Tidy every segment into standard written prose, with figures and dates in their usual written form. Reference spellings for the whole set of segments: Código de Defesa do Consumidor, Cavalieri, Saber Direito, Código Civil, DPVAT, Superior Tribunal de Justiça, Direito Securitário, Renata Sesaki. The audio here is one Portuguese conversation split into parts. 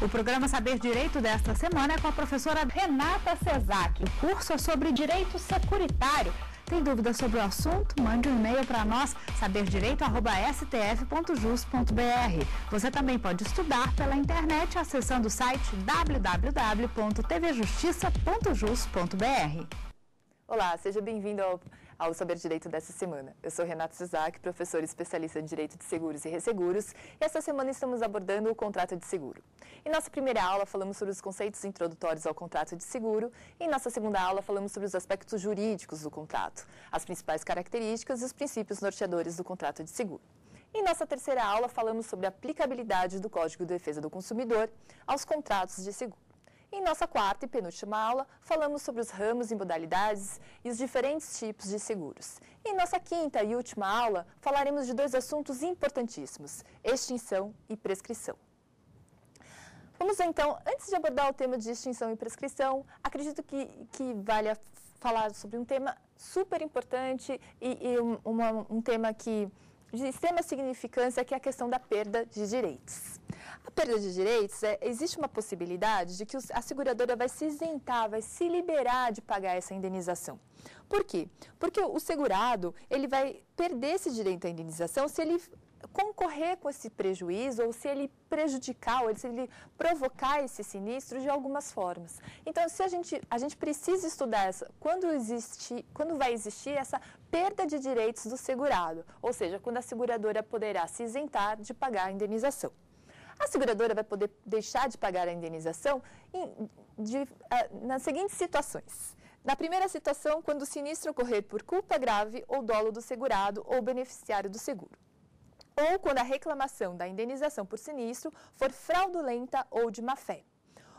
O programa Saber Direito desta semana é com a professora Renata Sesaki. O curso é sobre Direito Securitário. Tem dúvidas sobre o assunto? Mande um e-mail para nós, saberdireito@stf.jus.br. Você também pode estudar pela internet acessando o site www.tvjustiça.jus.br. Olá, seja bem-vindo ao Saber Direito dessa semana. Eu sou Renata Sesaki, professora especialista em Direito de Seguros e Resseguros, e essa semana estamos abordando o contrato de seguro. Em nossa primeira aula, falamos sobre os conceitos introdutórios ao contrato de seguro, e em nossa segunda aula, falamos sobre os aspectos jurídicos do contrato, as principais características e os princípios norteadores do contrato de seguro. Em nossa terceira aula, falamos sobre a aplicabilidade do Código de Defesa do Consumidor aos contratos de seguro. Em nossa quarta e penúltima aula, falamos sobre os ramos e modalidades e os diferentes tipos de seguros. Em nossa quinta e última aula, falaremos de dois assuntos importantíssimos, extinção e prescrição. Vamos então, antes de abordar o tema de extinção e prescrição, acredito que vale falar sobre um tema super importante e um tema de extrema significância, que é a questão da perda de direitos. A perda de direitos, existe uma possibilidade de que a seguradora vai se isentar, vai se liberar de pagar essa indenização. Por quê? Porque o segurado, ele vai perder esse direito à indenização se ele concorrer com esse prejuízo, ou se ele prejudicar, ou se ele provocar esse sinistro de algumas formas. Então, se a gente precisa estudar quando vai existir essa perda de direitos do segurado, ou seja, quando a seguradora poderá se isentar de pagar a indenização. A seguradora vai poder deixar de pagar a indenização nas seguintes situações. Na primeira situação, quando o sinistro ocorrer por culpa grave ou dolo do segurado ou beneficiário do seguro, ou quando a reclamação da indenização por sinistro for fraudulenta ou de má-fé,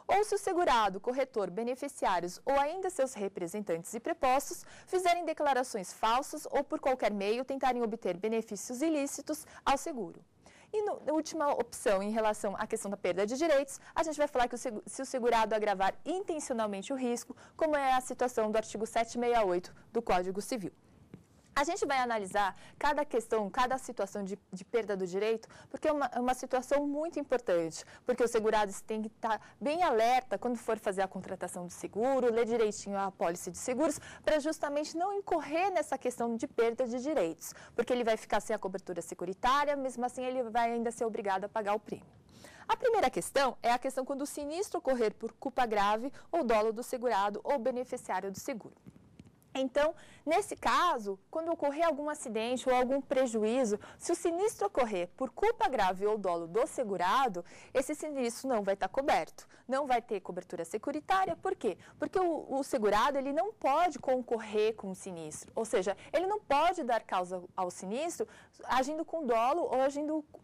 ou se o segurado, corretor, beneficiários ou ainda seus representantes e prepostos fizerem declarações falsas ou por qualquer meio tentarem obter benefícios ilícitos ao seguro. E na última opção, em relação à questão da perda de direitos, a gente vai falar que se o segurado agravar intencionalmente o risco, como é a situação do artigo 768 do Código Civil. A gente vai analisar cada questão, cada situação de perda do direito, porque é uma situação muito importante, porque os segurados têm que estar bem alerta quando for fazer a contratação do seguro, ler direitinho a apólice de seguros, para justamente não incorrer nessa questão de perda de direitos, porque ele vai ficar sem a cobertura securitária, mesmo assim ele vai ainda ser obrigado a pagar o prêmio. A primeira questão é a questão quando o sinistro ocorrer por culpa grave ou dolo do segurado ou beneficiário do seguro. Então, nesse caso, quando ocorrer algum acidente ou algum prejuízo, se o sinistro ocorrer por culpa grave ou dolo do segurado, esse sinistro não vai estar coberto, não vai ter cobertura securitária. Por quê? Porque o segurado, ele não pode concorrer com o sinistro, ou seja, ele não pode dar causa ao sinistro agindo com dolo ou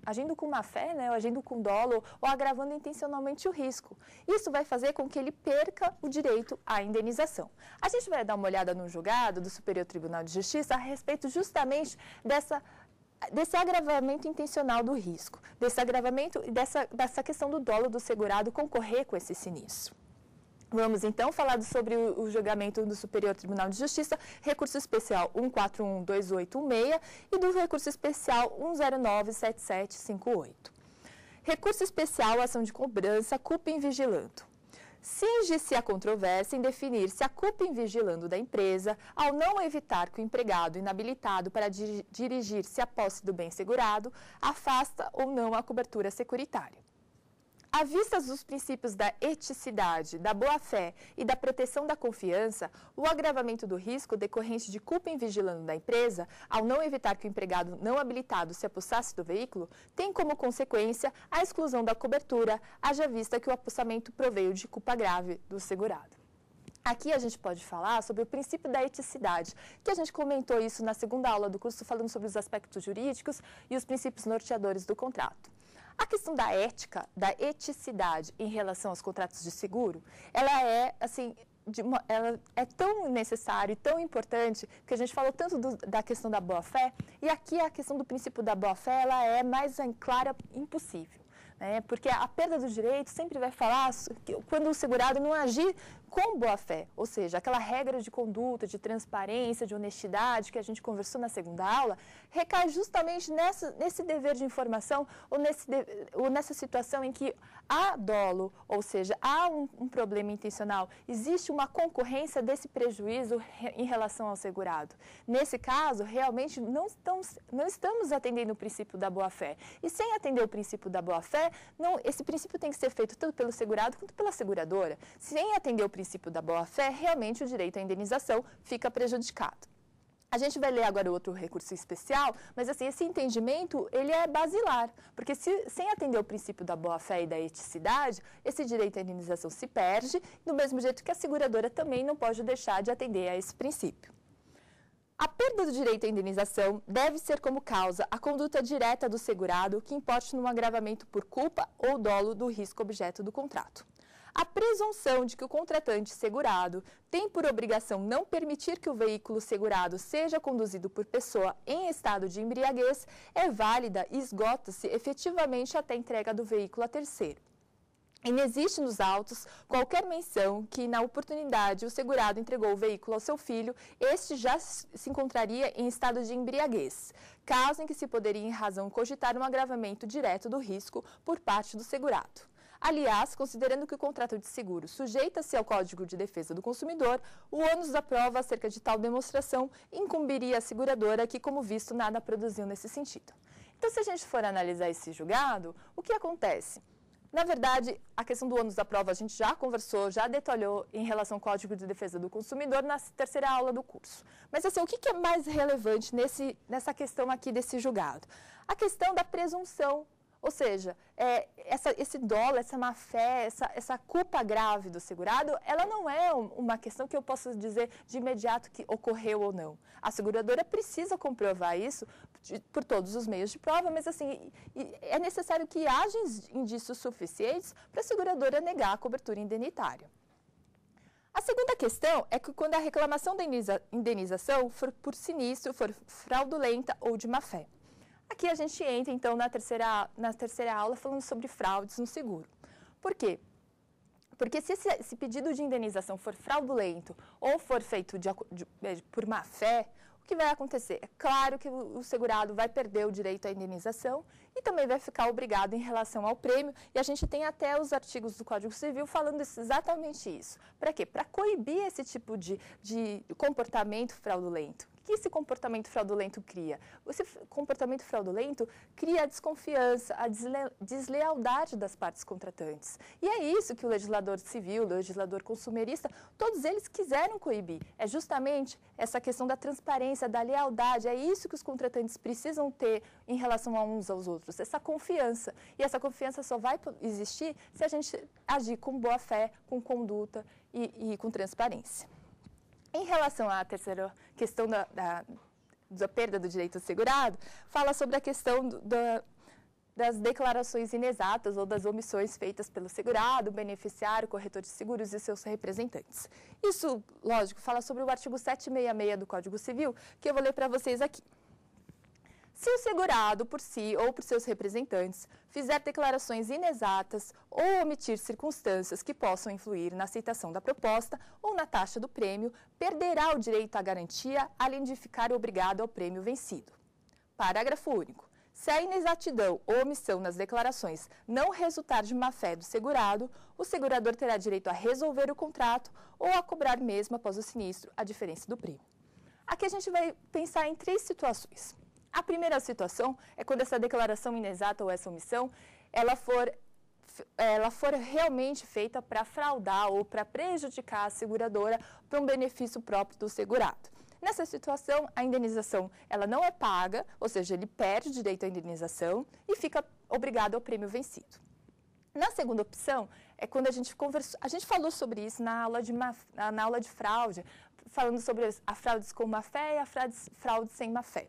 agindo com má-fé, né? Ou agindo com dolo ou agravando intencionalmente o risco. Isso vai fazer com que ele perca o direito à indenização. A gente vai dar uma olhada no julgado do Superior Tribunal de Justiça a respeito justamente desse agravamento intencional do risco, desse agravamento e dessa questão do dolo do segurado concorrer com esse sinistro. Vamos então falar sobre o julgamento do Superior Tribunal de Justiça, recurso especial 1412816 e do recurso especial 1097758. Recurso especial, ação de cobrança, culpa in vigilando. Cinge-se a controvérsia em definir se a culpa in vigilando da empresa, ao não evitar que o empregado inabilitado para dirigir-se à posse do bem segurado, afasta ou não a cobertura securitária. À vista dos princípios da eticidade, da boa-fé e da proteção da confiança, o agravamento do risco decorrente de culpa in vigilando da empresa, ao não evitar que o empregado não habilitado se apossasse do veículo, tem como consequência a exclusão da cobertura, haja vista que o apossamento proveio de culpa grave do segurado. Aqui a gente pode falar sobre o princípio da eticidade, que a gente comentou isso na segunda aula do curso, falando sobre os aspectos jurídicos e os princípios norteadores do contrato. A questão da ética, da eticidade em relação aos contratos de seguro, ela é tão necessária e tão importante que a gente falou tanto da questão da boa-fé, e aqui a questão do princípio da boa-fé, ela é mais clara impossível, né? Porque a perda do direito sempre vai falar quando o segurado não agir com boa-fé, ou seja, aquela regra de conduta, de transparência, de honestidade que a gente conversou na segunda aula, recai justamente nesse dever de informação ou, nessa situação em que há dolo, ou seja, há um problema intencional, existe uma concorrência desse prejuízo em relação ao segurado. Nesse caso, realmente não estamos atendendo o princípio da boa-fé. E sem atender o princípio da boa-fé, esse princípio tem que ser feito tanto pelo segurado quanto pela seguradora. Sem atender o princípio da boa-fé, realmente o direito à indenização fica prejudicado. A gente vai ler agora outro recurso especial, mas assim, esse entendimento ele é basilar, porque sem atender o princípio da boa-fé e da eticidade, esse direito à indenização se perde, do mesmo jeito que a seguradora também não pode deixar de atender a esse princípio. A perda do direito à indenização deve ser como causa a conduta direta do segurado que importe num agravamento por culpa ou dolo do risco objeto do contrato. A presunção de que o contratante segurado tem por obrigação não permitir que o veículo segurado seja conduzido por pessoa em estado de embriaguez é válida e esgota-se efetivamente até a entrega do veículo a terceiro. Inexiste nos autos qualquer menção que, na oportunidade, o segurado entregou o veículo ao seu filho, este já se encontraria em estado de embriaguez, caso em que se poderia, em razão, cogitar um agravamento direto do risco por parte do segurado. Aliás, considerando que o contrato de seguro sujeita-se ao Código de Defesa do Consumidor, o ônus da prova acerca de tal demonstração incumbiria à seguradora que, como visto, nada produziu nesse sentido. Então, se a gente for analisar esse julgado, o que acontece? Na verdade, a questão do ônus da prova a gente já conversou, já detalhou em relação ao Código de Defesa do Consumidor na terceira aula do curso. Mas assim, o que é mais relevante nessa questão aqui desse julgado? A questão da presunção, ou seja, esse dolo, essa má-fé, essa culpa grave do segurado, ela não é uma questão que eu posso dizer de imediato que ocorreu ou não. A seguradora precisa comprovar isso por todos os meios de prova, mas assim, é necessário que haja indícios suficientes para a seguradora negar a cobertura indenitária. A segunda questão é que quando a reclamação da indenização for por sinistro, for fraudulenta ou de má-fé. Aqui a gente entra, então, na terceira aula falando sobre fraudes no seguro. Por quê? Porque se esse pedido de indenização for fraudulento ou for feito por má fé, o que vai acontecer? É claro que o segurado vai perder o direito à indenização e também vai ficar obrigado em relação ao prêmio. E a gente tem até os artigos do Código Civil falando exatamente isso. Para quê? Para coibir esse tipo de comportamento fraudulento. O que esse comportamento fraudulento cria? Esse comportamento fraudulento cria a desconfiança, a deslealdade das partes contratantes. E é isso que o legislador civil, o legislador consumerista, todos eles quiseram coibir. É justamente essa questão da transparência, da lealdade, é isso que os contratantes precisam ter em relação a uns aos outros, essa confiança. E essa confiança só vai existir se a gente agir com boa fé, com conduta e com transparência. Em relação à terceira questão da perda do direito assegurado, fala sobre a questão das declarações inexatas ou das omissões feitas pelo segurado, beneficiário, corretor de seguros e seus representantes. Isso, lógico, fala sobre o artigo 766 do Código Civil, que eu vou ler para vocês aqui. Se o segurado, por si ou por seus representantes, fizer declarações inexatas ou omitir circunstâncias que possam influir na aceitação da proposta ou na taxa do prêmio, perderá o direito à garantia, além de ficar obrigado ao prêmio vencido. Parágrafo único. Se a inexatidão ou omissão nas declarações não resultar de má-fé do segurado, o segurador terá direito a resolver o contrato ou a cobrar mesmo após o sinistro a diferença do prêmio. Aqui a gente vai pensar em três situações. A primeira situação é quando essa declaração inexata ou essa omissão, ela for realmente feita para fraudar ou para prejudicar a seguradora para um benefício próprio do segurado. Nessa situação, a indenização ela não é paga, ou seja, ele perde o direito à indenização e fica obrigado ao prêmio vencido. Na segunda opção, é quando a gente falou sobre isso na aula de fraude, falando sobre as fraudes com má-fé e as fraudes sem má-fé.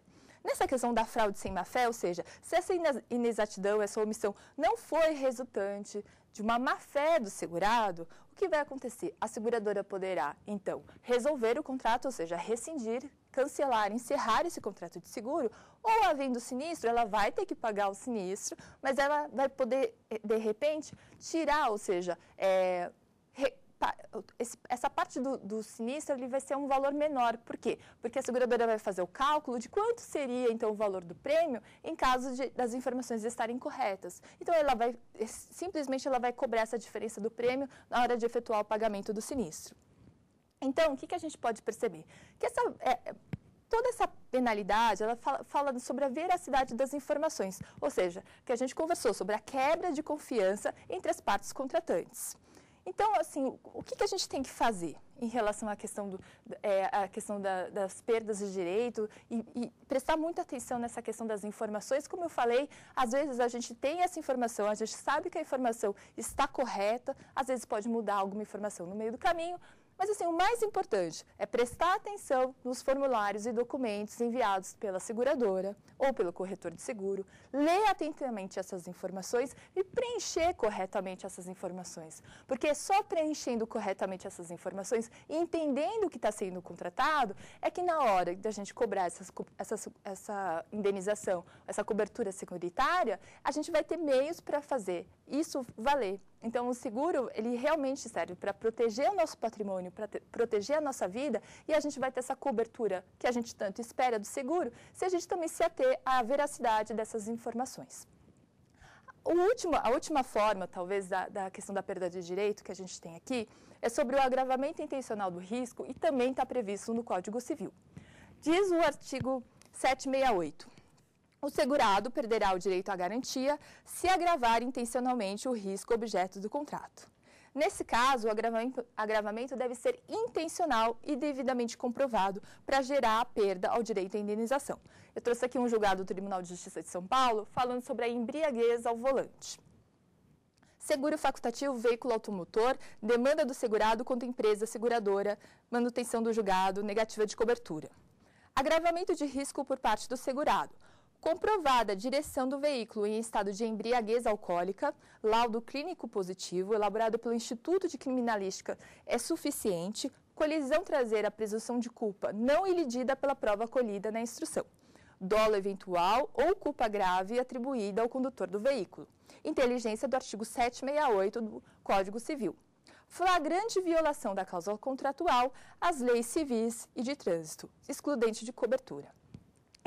Nessa questão da fraude sem má-fé, ou seja, se essa inexatidão, essa omissão não foi resultante de uma má-fé do segurado, o que vai acontecer? A seguradora poderá, então, resolver o contrato, ou seja, rescindir, cancelar, encerrar esse contrato de seguro, ou havendo sinistro, ela vai ter que pagar o sinistro, mas ela vai poder, de repente, tirar, ou seja, essa parte do sinistro ele vai ser um valor menor. Por quê? Porque a seguradora vai fazer o cálculo de quanto seria, então, o valor do prêmio em caso das informações estarem corretas. Então, ela vai, simplesmente, ela vai cobrar essa diferença do prêmio na hora de efetuar o pagamento do sinistro. Então, o que a gente pode perceber? Que toda essa penalidade, ela fala sobre a veracidade das informações, ou seja, que a gente conversou sobre a quebra de confiança entre as partes contratantes. Então, assim, o que a gente tem que fazer em relação à questão, das perdas de direito e prestar muita atenção nessa questão das informações? Como eu falei, às vezes a gente tem essa informação, a gente sabe que a informação está correta, às vezes pode mudar alguma informação no meio do caminho. Mas, assim, o mais importante é prestar atenção nos formulários e documentos enviados pela seguradora ou pelo corretor de seguro, ler atentamente essas informações e preencher corretamente essas informações. Porque só preenchendo corretamente essas informações e entendendo o que está sendo contratado é que, na hora da gente cobrar essa indenização, essa cobertura securitária, a gente vai ter meios para fazer isso valer. Então, o seguro, ele realmente serve para proteger o nosso patrimônio, para proteger a nossa vida, e a gente vai ter essa cobertura que a gente tanto espera do seguro, se a gente também se ater à veracidade dessas informações. A última forma, talvez, da questão da perda de direito que a gente tem aqui, é sobre o agravamento intencional do risco, e também está previsto no Código Civil. Diz o artigo 768. O segurado perderá o direito à garantia se agravar intencionalmente o risco objeto do contrato. Nesse caso, o agravamento deve ser intencional e devidamente comprovado para gerar a perda ao direito à indenização. Eu trouxe aqui um julgado do Tribunal de Justiça de São Paulo falando sobre a embriaguez ao volante. Seguro facultativo, veículo automotor, demanda do segurado contra empresa seguradora, manutenção do julgado, negativa de cobertura. Agravamento de risco por parte do segurado. Comprovada a direção do veículo em estado de embriaguez alcoólica, laudo clínico positivo, elaborado pelo Instituto de Criminalística, é suficiente, colisão traseira, presunção de culpa não iludida pela prova colhida na instrução, dolo eventual ou culpa grave atribuída ao condutor do veículo, inteligência do artigo 768 do Código Civil, flagrante violação da cláusula contratual, às leis civis e de trânsito, excludente de cobertura.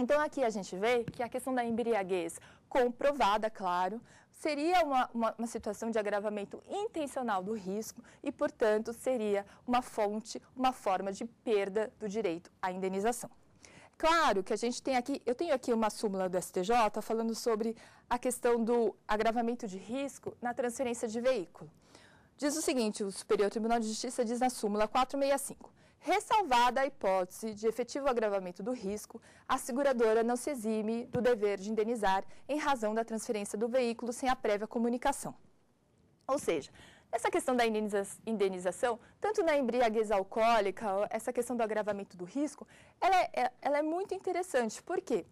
Então, aqui a gente vê que a questão da embriaguez comprovada, claro, seria uma situação de agravamento intencional do risco e, portanto, seria uma forma de perda do direito à indenização. Claro que a gente tem aqui, eu tenho aqui uma súmula do STJ falando sobre a questão do agravamento de risco na transferência de veículo. Diz o seguinte, o Superior Tribunal de Justiça diz na súmula 465. Ressalvada a hipótese de efetivo agravamento do risco, a seguradora não se exime do dever de indenizar em razão da transferência do veículo sem a prévia comunicação. Ou seja, essa questão da indenização, tanto na embriaguez alcoólica, essa questão do agravamento do risco, ela é muito interessante. Por quê?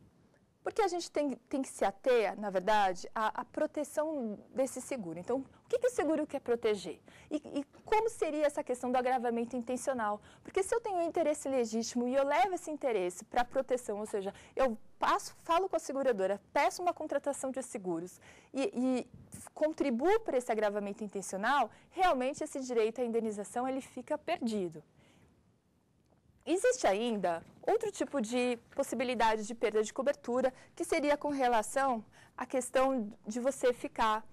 Porque a gente tem que se ater, na verdade, à proteção desse seguro. Então, o que o seguro quer proteger? E como seria essa questão do agravamento intencional? Porque se eu tenho um interesse legítimo e eu levo esse interesse para a proteção, ou seja, eu falo com a seguradora, peço uma contratação de seguros e contribuo para esse agravamento intencional, realmente esse direito à indenização ele fica perdido. Existe ainda outro tipo de possibilidade de perda de cobertura, que seria com relação à questão de você ficar,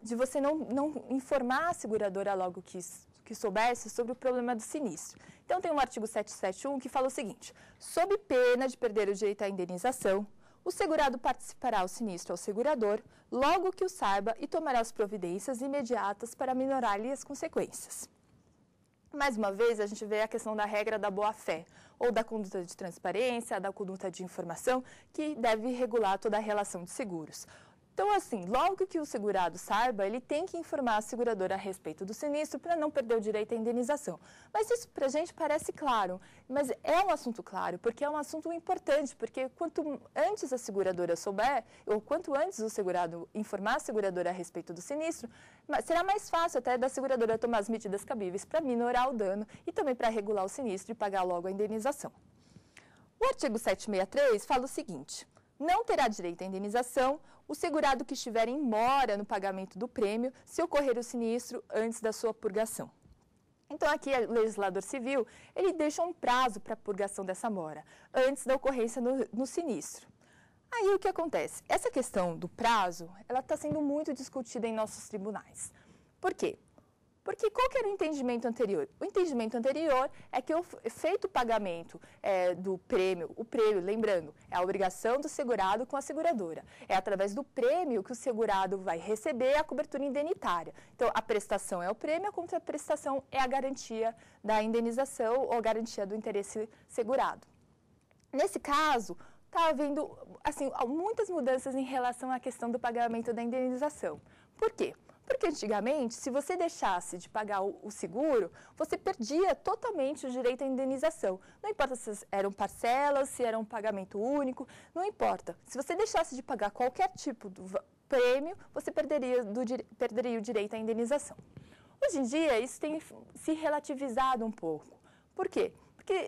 de você não informar a seguradora logo que soubesse sobre o problema do sinistro. Então, tem um artigo 771 que fala o seguinte, sob pena de perder o direito à indenização, o segurado participará o sinistro ao segurador logo que o saiba e tomará as providências imediatas para minorar-lhe as consequências. Mais uma vez, a gente vê a questão da regra da boa-fé, ou da conduta de transparência, da conduta de informação, que deve regular toda a relação de seguros. Então, assim, logo que o segurado saiba, ele tem que informar a seguradora a respeito do sinistro para não perder o direito à indenização. Mas isso para a gente parece claro, mas é um assunto claro, porque é um assunto importante, porque quanto antes a seguradora souber, ou quanto antes o segurado informar a seguradora a respeito do sinistro, será mais fácil até da seguradora tomar as medidas cabíveis para minorar o dano e também para regular o sinistro e pagar logo a indenização. O artigo 763 fala o seguinte... Não terá direito à indenização o segurado que estiver em mora no pagamento do prêmio se ocorrer o sinistro antes da sua purgação. Então, aqui, o legislador civil, ele deixa um prazo para a purgação dessa mora, antes da ocorrência no sinistro. Aí, o que acontece? Essa questão do prazo, ela está sendo muito discutida em nossos tribunais. Por quê? Porque qual que era o entendimento anterior? O entendimento anterior é que feito o pagamento do prêmio, o prêmio, lembrando, é a obrigação do segurado com a seguradora. É através do prêmio que o segurado vai receber a cobertura indenitária. Então, a prestação é o prêmio, a contraprestação é a garantia da indenização ou a garantia do interesse segurado. Nesse caso, está havendo assim, muitas mudanças em relação à questão do pagamento da indenização. Por quê? Porque antigamente, se você deixasse de pagar o seguro, você perdia totalmente o direito à indenização. Não importa se eram parcelas, se era um pagamento único, não importa. Se você deixasse de pagar qualquer tipo de prêmio, você perderia o direito à indenização. Hoje em dia, isso tem se relativizado um pouco. Por quê? Porque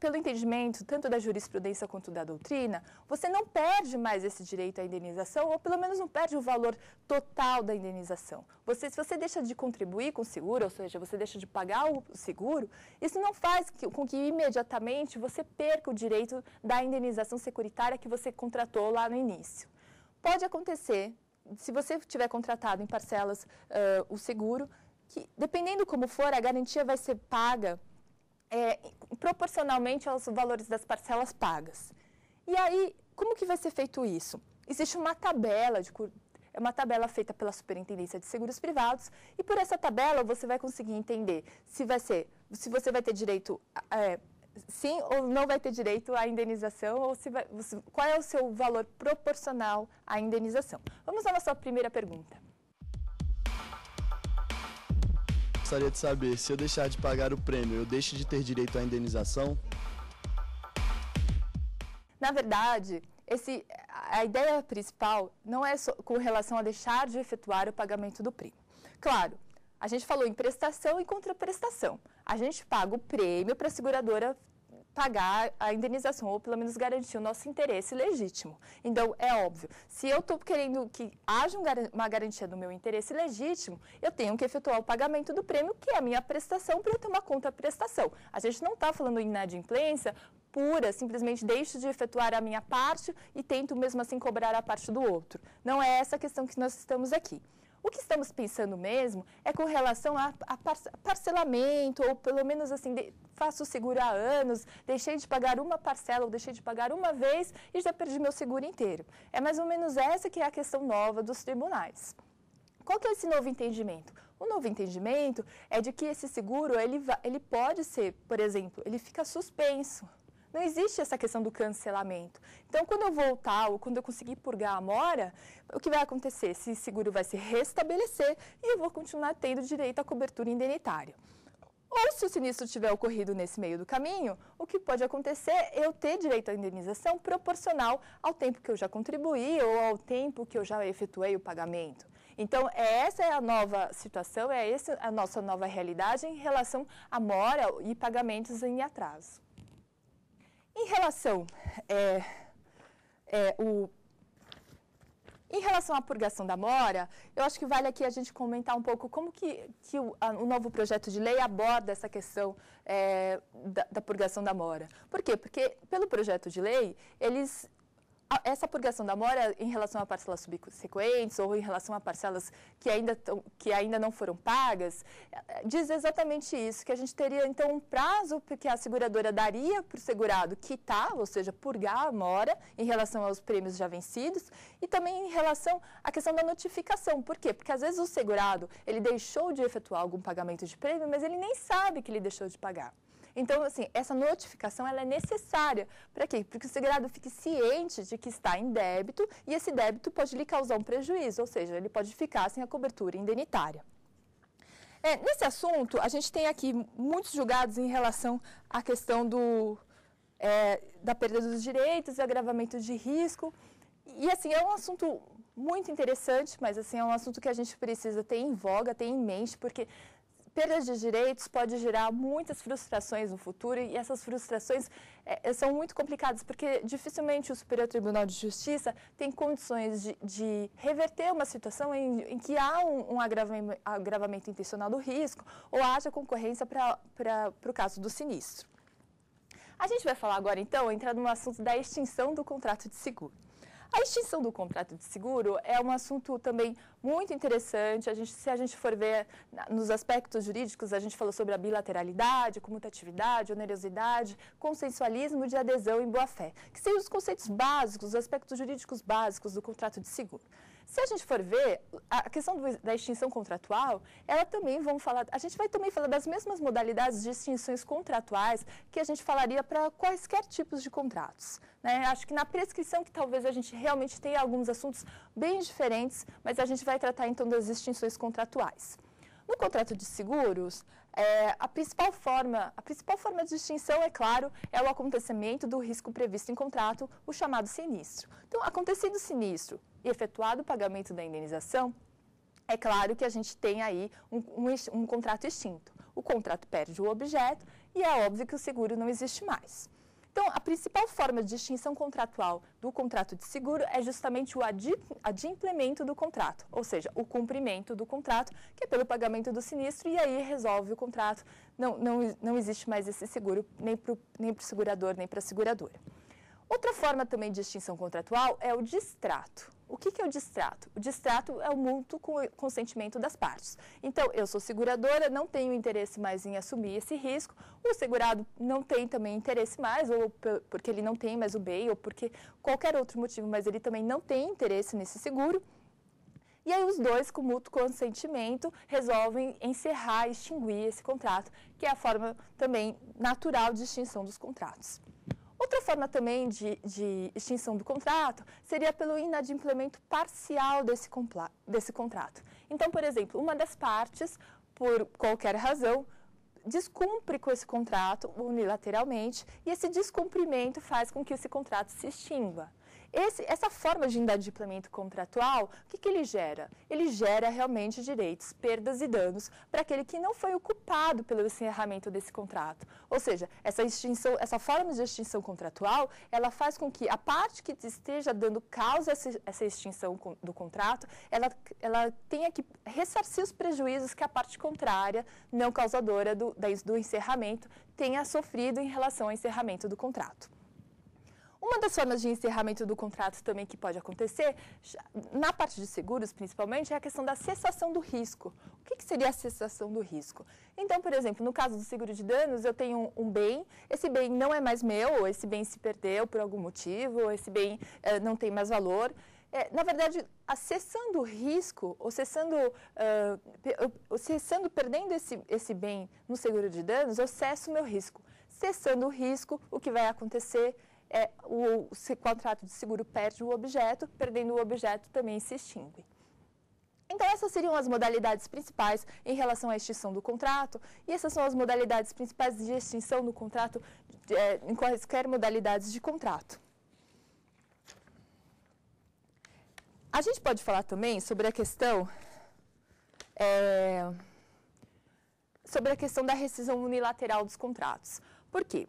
pelo entendimento, tanto da jurisprudência quanto da doutrina, você não perde mais esse direito à indenização, ou pelo menos não perde o valor total da indenização. Se você deixa de contribuir com o seguro, ou seja, você deixa de pagar o seguro, isso não faz com que imediatamente você perca o direito da indenização securitária que você contratou lá no início. Pode acontecer, se você tiver contratado em parcelas o seguro, que dependendo como for, a garantia vai ser paga proporcionalmente aos valores das parcelas pagas. E aí, como que vai ser feito isso? Existe uma tabela, feita pela Superintendência de Seguros Privados, e por essa tabela você vai conseguir entender se você vai ter direito, sim ou não vai ter direito à indenização, ou qual é o seu valor proporcional à indenização. Vamos à nossa primeira pergunta. Gostaria de saber, se eu deixar de pagar o prêmio, eu deixo de ter direito à indenização? Na verdade, a ideia principal não é só com relação a deixar de efetuar o pagamento do prêmio. Claro, a gente falou em prestação e contraprestação. A gente paga o prêmio para a seguradora pagar a indenização, ou pelo menos garantir o nosso interesse legítimo. Então, é óbvio, se eu estou querendo que haja uma garantia do meu interesse legítimo, eu tenho que efetuar o pagamento do prêmio, que é a minha prestação, para eu ter uma contraprestação. A gente não está falando em inadimplência pura, simplesmente deixo de efetuar a minha parte e tento mesmo assim cobrar a parte do outro. Não é essa a questão que nós estamos aqui. O que estamos pensando mesmo é com relação a parcelamento, ou pelo menos assim, faço o seguro há anos, deixei de pagar uma parcela ou deixei de pagar uma vez e já perdi meu seguro inteiro. É mais ou menos essa que é a questão nova dos tribunais. Qual que é esse novo entendimento? O novo entendimento é de que esse seguro, ele pode ser, por exemplo, ele fica suspenso. Não existe essa questão do cancelamento. Então, quando eu voltar ou quando eu conseguir purgar a mora, o que vai acontecer? Esse seguro vai se restabelecer e eu vou continuar tendo direito à cobertura indenitária. Ou se o sinistro tiver ocorrido nesse meio do caminho, o que pode acontecer é eu ter direito à indenização proporcional ao tempo que eu já contribuí ou ao tempo que eu já efetuei o pagamento. Então, essa é a nova situação, essa a nossa nova realidade em relação à mora e pagamentos em atraso. Em relação à purgação da mora, eu acho que vale aqui a gente comentar um pouco como que o novo projeto de lei aborda essa questão da purgação da mora. Por quê? Porque pelo projeto de lei, essa purgação da mora em relação a parcelas subsequentes ou em relação a parcelas que ainda não foram pagas, diz exatamente isso, que a gente teria então um prazo que a seguradora daria para o segurado quitar, ou seja, purgar a mora em relação aos prêmios já vencidos e também em relação à questão da notificação. Por quê? Porque às vezes o segurado ele deixou de efetuar algum pagamento de prêmio, mas ele nem sabe que ele deixou de pagar. Então, assim, essa notificação ela é necessária. Para quê? Porque o segurado fique ciente de que está em débito e esse débito pode lhe causar um prejuízo, ou seja, ele pode ficar sem a cobertura indenitária. Nesse assunto, a gente tem aqui muitos julgados em relação à questão da perda dos direitos, agravamento de risco. E, assim, é um assunto muito interessante, mas, assim, é um assunto que a gente precisa ter em voga, ter em mente, porque perdas de direitos pode gerar muitas frustrações no futuro, e essas frustrações são muito complicadas, porque dificilmente o Superior Tribunal de Justiça tem condições de reverter uma situação em que há um agravamento intencional do risco ou haja concorrência para o caso do sinistro. A gente vai falar agora, então, entrar no assunto da extinção do contrato de seguro. A extinção do contrato de seguro é um assunto também muito interessante. Se a gente for ver nos aspectos jurídicos, a gente falou sobre a bilateralidade, comutatividade, onerosidade, consensualismo de adesão e boa-fé, que são os conceitos básicos, os aspectos jurídicos básicos do contrato de seguro. Se a gente for ver, a questão da extinção contratual, ela também a gente vai também falar das mesmas modalidades de extinções contratuais que a gente falaria para quaisquer tipos de contratos, né? Acho que na prescrição que talvez a gente realmente tenha alguns assuntos bem diferentes, mas a gente vai tratar então das extinções contratuais. No contrato de seguros, a principal forma de extinção, é claro, é o acontecimento do risco previsto em contrato, o chamado sinistro. Então, acontecido o sinistro e efetuado o pagamento da indenização, é claro que a gente tem aí um contrato extinto. O contrato perde o objeto e é óbvio que o seguro não existe mais. Então, a principal forma de extinção contratual do contrato de seguro é justamente o adimplemento do contrato, ou seja, o cumprimento do contrato, que é pelo pagamento do sinistro, e aí resolve o contrato, não existe mais esse seguro, nem para o segurador, nem para a seguradora. Outra forma também de extinção contratual é o distrato. O que é o distrato? O distrato é o mútuo consentimento das partes. Então, eu sou seguradora, não tenho interesse mais em assumir esse risco, o segurado não tem também interesse mais, ou porque ele não tem mais o bem, ou porque qualquer outro motivo, mas ele também não tem interesse nesse seguro. E aí os dois, com mútuo consentimento, resolvem encerrar, extinguir esse contrato, que é a forma também natural de extinção dos contratos. Outra forma também de extinção do contrato seria pelo inadimplemento parcial desse contrato. Então, por exemplo, uma das partes, por qualquer razão, descumpre com esse contrato unilateralmente, e esse descumprimento faz com que esse contrato se extinga. Essa forma de inadimplemento contratual, o que ele gera? Ele gera realmente direitos, perdas e danos para aquele que não foi o culpado pelo encerramento desse contrato. Ou seja, essa forma de extinção contratual, ela faz com que a parte que esteja dando causa a essa extinção do contrato, ela tenha que ressarcir os prejuízos que a parte contrária, não causadora do encerramento, tenha sofrido em relação ao encerramento do contrato. Uma das formas de encerramento do contrato também que pode acontecer, na parte de seguros principalmente, é a questão da cessação do risco. O que seria a cessação do risco? Então, por exemplo, no caso do seguro de danos, eu tenho um bem, esse bem não é mais meu, ou esse bem se perdeu por algum motivo, ou esse bem não tem mais valor. Na verdade, acessando o risco, ou perdendo esse bem no seguro de danos, eu cesso o meu risco. Cessando o risco, o que vai acontecer é o contrato de seguro perde o objeto, perdendo o objeto também se extingue. Então, essas seriam as modalidades principais em relação à extinção do contrato, e essas são as modalidades principais de extinção do contrato em quaisquer modalidades de contrato. A gente pode falar também sobre a questão da rescisão unilateral dos contratos. Por quê?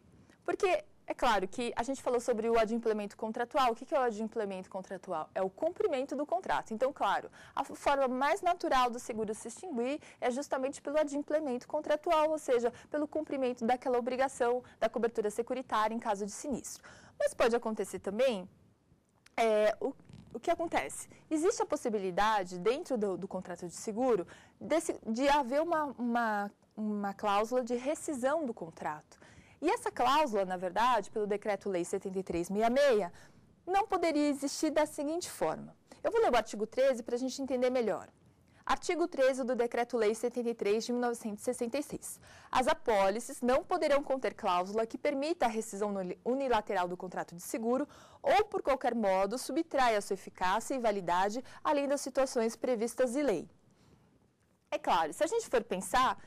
Porque é claro que a gente falou sobre o adimplemento contratual. O que é o adimplemento contratual? É o cumprimento do contrato. Então, claro, a forma mais natural do seguro se extinguir é justamente pelo adimplemento contratual, ou seja, pelo cumprimento daquela obrigação da cobertura securitária em caso de sinistro. Mas pode acontecer também o que acontece? Existe a possibilidade, dentro do contrato de seguro, de haver uma cláusula de rescisão do contrato. E essa cláusula, na verdade, pelo Decreto-Lei 7366, não poderia existir da seguinte forma. Eu vou ler o artigo 13 para a gente entender melhor. Artigo 13 do Decreto-Lei 73 de 1966. As apólices não poderão conter cláusula que permita a rescisão unilateral do contrato de seguro ou, por qualquer modo, subtraia sua eficácia e validade, além das situações previstas em lei. É claro, se a gente for pensar,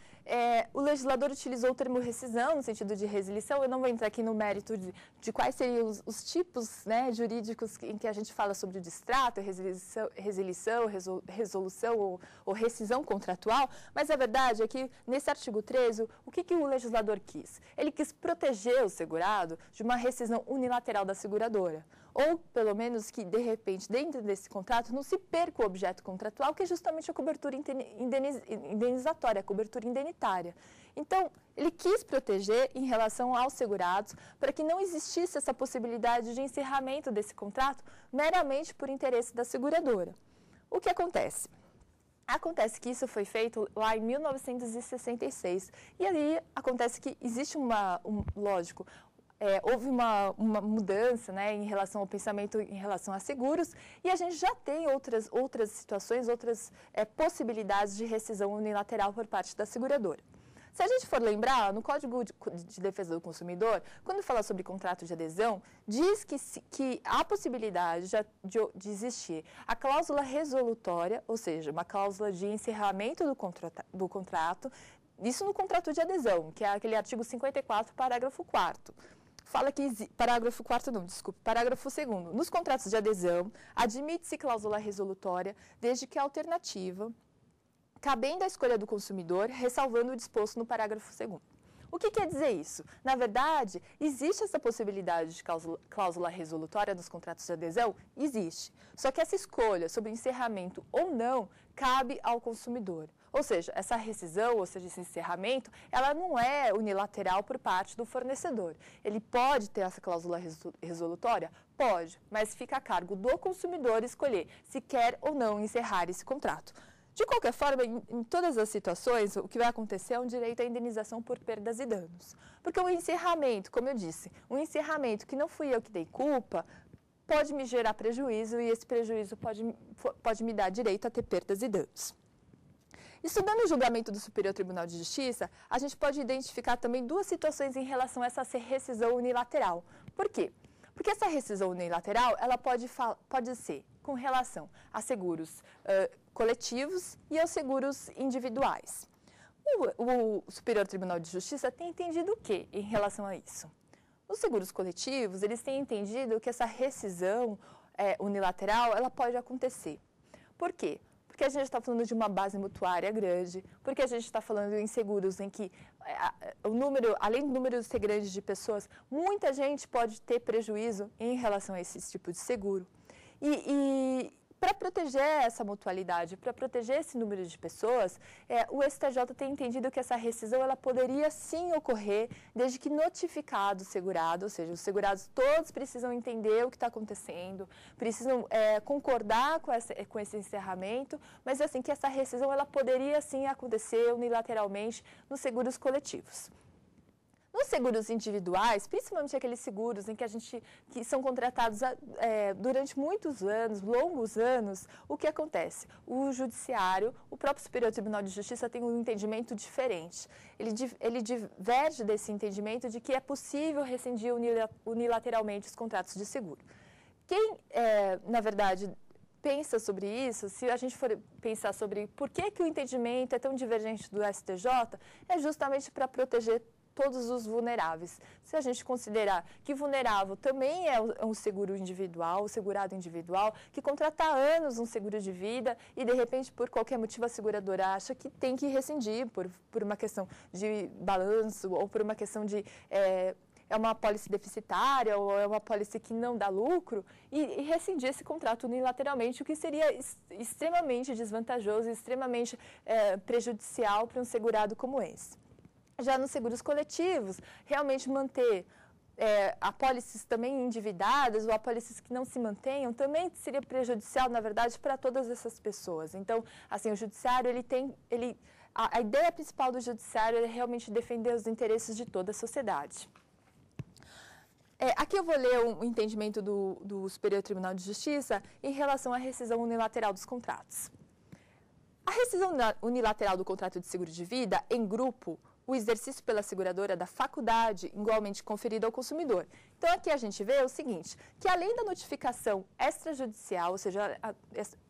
O legislador utilizou o termo rescisão, no sentido de resilição. Eu não vou entrar aqui no mérito de quais seriam os tipos, né, jurídicos em que a gente fala sobre o distrato, resolução ou rescisão contratual, mas a verdade é que, nesse artigo 13, o que o legislador quis? Ele quis proteger o segurado de uma rescisão unilateral da seguradora, ou, pelo menos, que, de repente, dentro desse contrato, não se perca o objeto contratual, que é justamente a cobertura indenizatória, a cobertura indenitária. Então, ele quis proteger em relação aos segurados para que não existisse essa possibilidade de encerramento desse contrato meramente por interesse da seguradora. O que acontece? Acontece que isso foi feito lá em 1966, e ali acontece que existe lógico, houve uma mudança, né, em relação ao pensamento, em relação a seguros, e a gente já tem outras situações, outras possibilidades de rescisão unilateral por parte da seguradora. Se a gente for lembrar, no Código de Defesa do Consumidor, quando fala sobre contrato de adesão, diz que há possibilidade de existir a cláusula resolutória, ou seja, uma cláusula de encerramento do contrato, isso no contrato de adesão, que é aquele artigo 54, parágrafo 4º. Fala que, parágrafo 4º não, desculpe, parágrafo 2º, nos contratos de adesão, admite-se cláusula resolutória, desde que a alternativa, cabendo à escolha do consumidor, ressalvando o disposto no parágrafo 2º. O que quer dizer isso? Na verdade, existe essa possibilidade de cláusula resolutória nos contratos de adesão? Existe. Só que essa escolha sobre encerramento ou não cabe ao consumidor. Ou seja, essa rescisão, ou seja, esse encerramento, ela não é unilateral por parte do fornecedor. Ele pode ter essa cláusula resolutória? Pode, mas fica a cargo do consumidor escolher se quer ou não encerrar esse contrato. De qualquer forma, em todas as situações, o que vai acontecer é um direito à indenização por perdas e danos. Porque o encerramento, como eu disse, um encerramento que não fui eu que dei culpa, pode me gerar prejuízo e esse prejuízo pode me dar direito a ter perdas e danos. Estudando o julgamento do Superior Tribunal de Justiça, a gente pode identificar também duas situações em relação a essa rescisão unilateral. Por quê? Porque essa rescisão unilateral, ela pode ser com relação a seguros coletivos e aos seguros individuais. O Superior Tribunal de Justiça tem entendido o que em relação a isso? Os seguros coletivos, eles têm entendido que essa rescisão unilateral, ela pode acontecer. Por quê? Porque a gente está falando de uma base mutuária grande, porque a gente está falando em seguros em que, além do número ser grande de pessoas, muita gente pode ter prejuízo em relação a esse tipo de seguro. E para proteger essa mutualidade, para proteger esse número de pessoas, o STJ tem entendido que essa rescisão ela poderia sim ocorrer, desde que notificado o segurado, ou seja, os segurados todos precisam entender o que está acontecendo, precisam concordar com esse encerramento, mas assim que essa rescisão ela poderia sim acontecer unilateralmente nos seguros coletivos. Nos seguros individuais, principalmente aqueles seguros em que que são contratados durante muitos anos, longos anos, o que acontece? O judiciário, o próprio Superior Tribunal de Justiça tem um entendimento diferente. Ele diverge desse entendimento de que é possível rescindir unilateralmente os contratos de seguro. Quem, na verdade, pensa sobre isso, se a gente for pensar sobre por que o entendimento é tão divergente do STJ, é justamente para proteger todos os vulneráveis. Se a gente considerar que vulnerável também é um seguro individual, um segurado individual, que contrata há anos um seguro de vida e, de repente, por qualquer motivo, a seguradora acha que tem que rescindir por uma questão de balanço ou por uma questão de uma apólice deficitária ou é uma apólice que não dá lucro e rescindir esse contrato unilateralmente, o que seria extremamente desvantajoso, extremamente prejudicial para um segurado como esse. Já nos seguros coletivos, realmente manter apólices também endividadas ou apólices que não se mantenham também seria prejudicial, na verdade, para todas essas pessoas. Então, assim, o judiciário, a ideia principal do judiciário é realmente defender os interesses de toda a sociedade. Aqui eu vou ler um entendimento do Superior Tribunal de Justiça em relação à rescisão unilateral dos contratos. A rescisão unilateral do contrato de seguro de vida em grupo, o exercício pela seguradora da faculdade igualmente conferida ao consumidor. Então, aqui a gente vê o seguinte, que além da notificação extrajudicial, ou seja,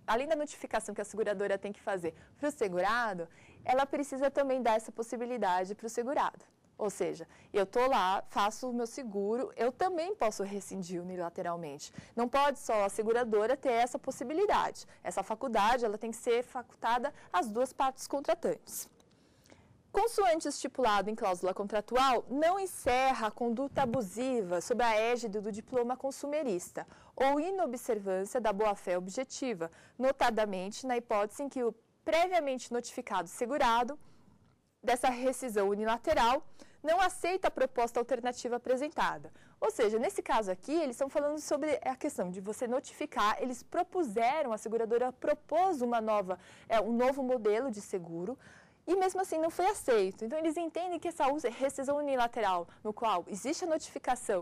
além da notificação que a seguradora tem que fazer para o segurado, ela precisa também dar essa possibilidade para o segurado. Ou seja, eu estou lá, faço o meu seguro, eu também posso rescindir unilateralmente. Não pode só a seguradora ter essa possibilidade. Essa faculdade, ela tem que ser facultada às duas partes contratantes. Consoante estipulado em cláusula contratual, não encerra a conduta abusiva sob a égide do diploma consumerista ou inobservância da boa-fé objetiva, notadamente na hipótese em que o previamente notificado segurado dessa rescisão unilateral não aceita a proposta alternativa apresentada. Ou seja, nesse caso aqui, eles estão falando sobre a questão de você notificar, eles propuseram, a seguradora propôs uma nova, um novo modelo de seguro, e mesmo assim não foi aceito. Então, eles entendem que essa rescisão unilateral, no qual existe a notificação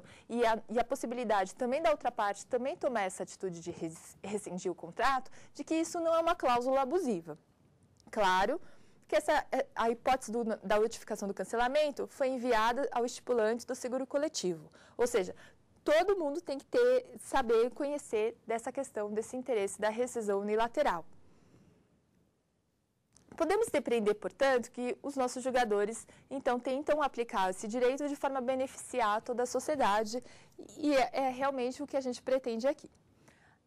e a possibilidade também da outra parte também tomar essa atitude de rescindir o contrato, de que isso não é uma cláusula abusiva. Claro que a hipótese da notificação do cancelamento foi enviada ao estipulante do seguro coletivo. Ou seja, todo mundo tem que saber, conhecer dessa questão, desse interesse da rescisão unilateral. Podemos depreender, portanto, que os nossos julgadores, então, tentam aplicar esse direito de forma a beneficiar toda a sociedade e é realmente o que a gente pretende aqui.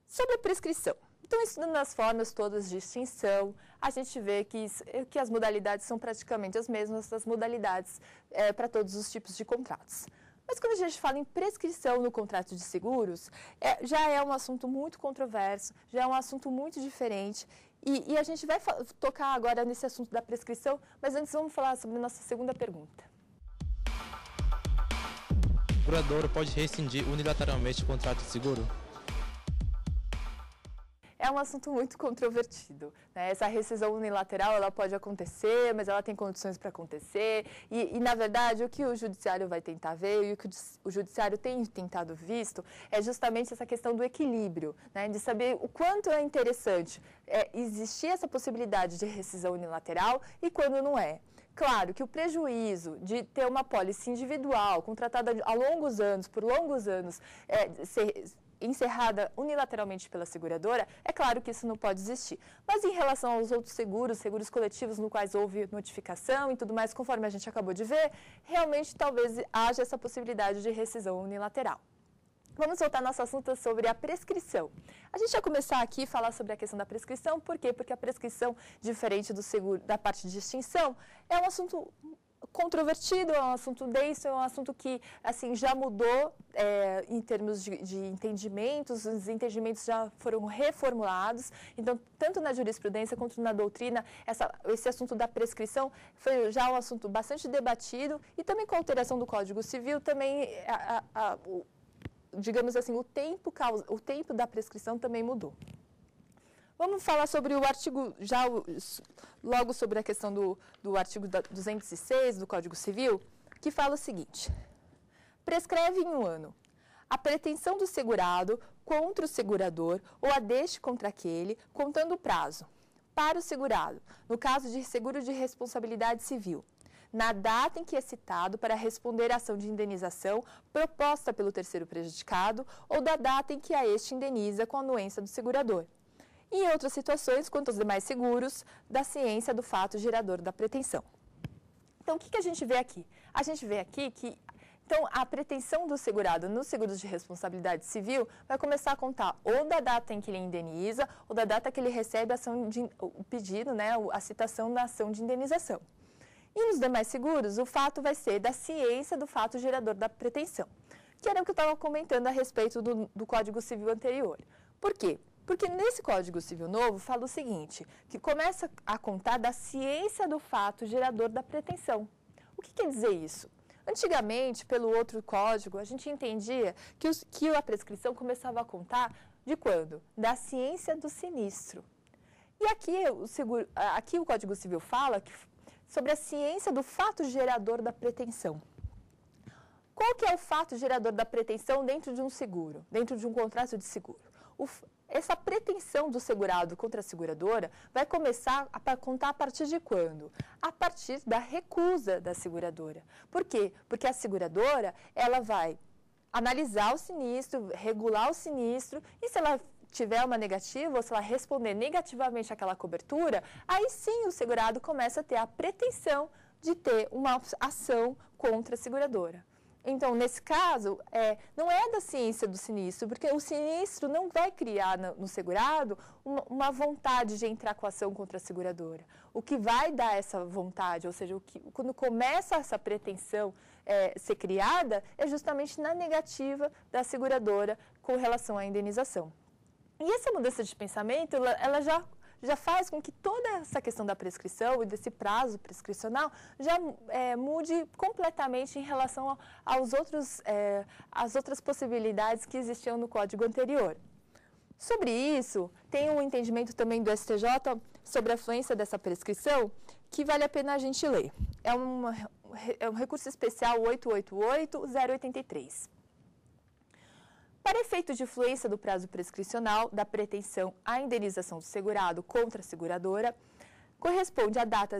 Sobre a prescrição. Então, estudando as formas todas de extinção, a gente vê que as modalidades são praticamente as mesmas, as modalidades para todos os tipos de contratos. Mas quando a gente fala em prescrição no contrato de seguros, já é um assunto muito controverso, já é um assunto muito diferente. E a gente vai tocar agora nesse assunto da prescrição, mas antes vamos falar sobre a nossa segunda pergunta. O segurador pode rescindir unilateralmente o contrato de seguro? É um assunto muito controvertido, né? Essa rescisão unilateral, ela pode acontecer, mas ela tem condições para acontecer. E, na verdade, o que o judiciário vai tentar ver e o que o judiciário tem tentado visto é justamente essa questão do equilíbrio, né? De saber o quanto é interessante existir essa possibilidade de rescisão unilateral e quando não é. Claro que o prejuízo de ter uma pólice individual, contratada há longos anos, por longos anos, encerrada unilateralmente pela seguradora, é claro que isso não pode existir. Mas em relação aos outros seguros, seguros coletivos no quais houve notificação e tudo mais, conforme a gente acabou de ver, realmente talvez haja essa possibilidade de rescisão unilateral. Vamos voltar nosso assunto sobre a prescrição. A gente vai começar aqui a falar sobre a questão da prescrição, por quê? Porque a prescrição, diferente do seguro, da parte de extinção, é um assunto controvertido, é um assunto denso, é um assunto que assim, já mudou em termos de entendimentos, os entendimentos já foram reformulados, então tanto na jurisprudência quanto na doutrina, esse assunto da prescrição foi já um assunto bastante debatido e também com a alteração do Código Civil, também, digamos assim, o tempo da prescrição também mudou. Vamos falar sobre o artigo, já logo sobre a questão do artigo 206 do Código Civil, que fala o seguinte: prescreve em um ano a pretensão do segurado contra o segurador ou a deste contra aquele, contando o prazo, para o segurado, no caso de seguro de responsabilidade civil, na data em que é citado para responder à ação de indenização proposta pelo terceiro prejudicado ou da data em que a este indeniza com a anuência do segurador. E em outras situações, quanto aos demais seguros, da ciência do fato gerador da pretensão. Então, o que a gente vê aqui? A gente vê aqui que então, a pretensão do segurado nos seguros de responsabilidade civil vai começar a contar ou da data em que ele indeniza ou da data que ele recebe a ação o pedido, né, a citação da ação de indenização. E nos demais seguros, o fato vai ser da ciência do fato gerador da pretensão, que era o que eu estava comentando a respeito do Código Civil anterior. Por quê? Porque nesse Código Civil novo fala o seguinte, que começa a contar da ciência do fato gerador da pretensão. O que quer dizer isso? Antigamente, pelo outro código, a gente entendia que a prescrição começava a contar de quando? Da ciência do sinistro. E aqui o Código Civil fala sobre a ciência do fato gerador da pretensão. Qual que é o fato gerador da pretensão dentro de um seguro, dentro de um contrato de seguro? Essa pretensão do segurado contra a seguradora vai começar a contar a partir de quando? A partir da recusa da seguradora. Por quê? Porque a seguradora, ela vai analisar o sinistro, regular o sinistro e se ela tiver uma negativa, ou se ela responder negativamente àquela cobertura, aí sim o segurado começa a ter a pretensão de ter uma ação contra a seguradora. Então, nesse caso, não é da ciência do sinistro, porque o sinistro não vai criar no segurado uma vontade de entrar com a ação contra a seguradora. O que vai dar essa vontade, ou seja, quando começa essa pretensão ser criada, é justamente na negativa da seguradora com relação à indenização. E essa mudança de pensamento, ela já faz com que toda essa questão da prescrição e desse prazo prescricional já mude completamente em relação às outras possibilidades que existiam no Código anterior. Sobre isso, tem um entendimento também do STJ sobre a fluência dessa prescrição que vale a pena a gente ler. É um recurso especial 888-083. Para efeito de fluência do prazo prescricional da pretensão à indenização do segurado contra a seguradora, corresponde a data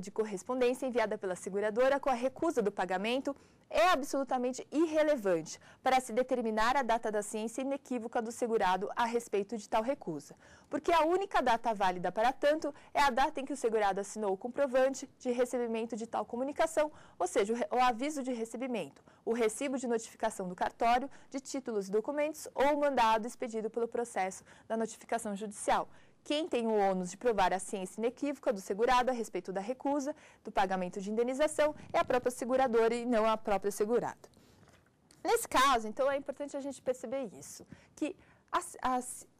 de correspondência enviada pela seguradora com a recusa do pagamento é absolutamente irrelevante para se determinar a data da ciência inequívoca do segurado a respeito de tal recusa, porque a única data válida para tanto é a data em que o segurado assinou o comprovante de recebimento de tal comunicação, ou seja, o aviso de recebimento, o recibo de notificação do cartório, de títulos e documentos ou o mandado expedido pelo processo da notificação judicial. Quem tem o ônus de provar a ciência inequívoca do segurado a respeito da recusa do pagamento de indenização é a própria seguradora e não a própria segurada. Nesse caso, então, é importante a gente perceber isso, que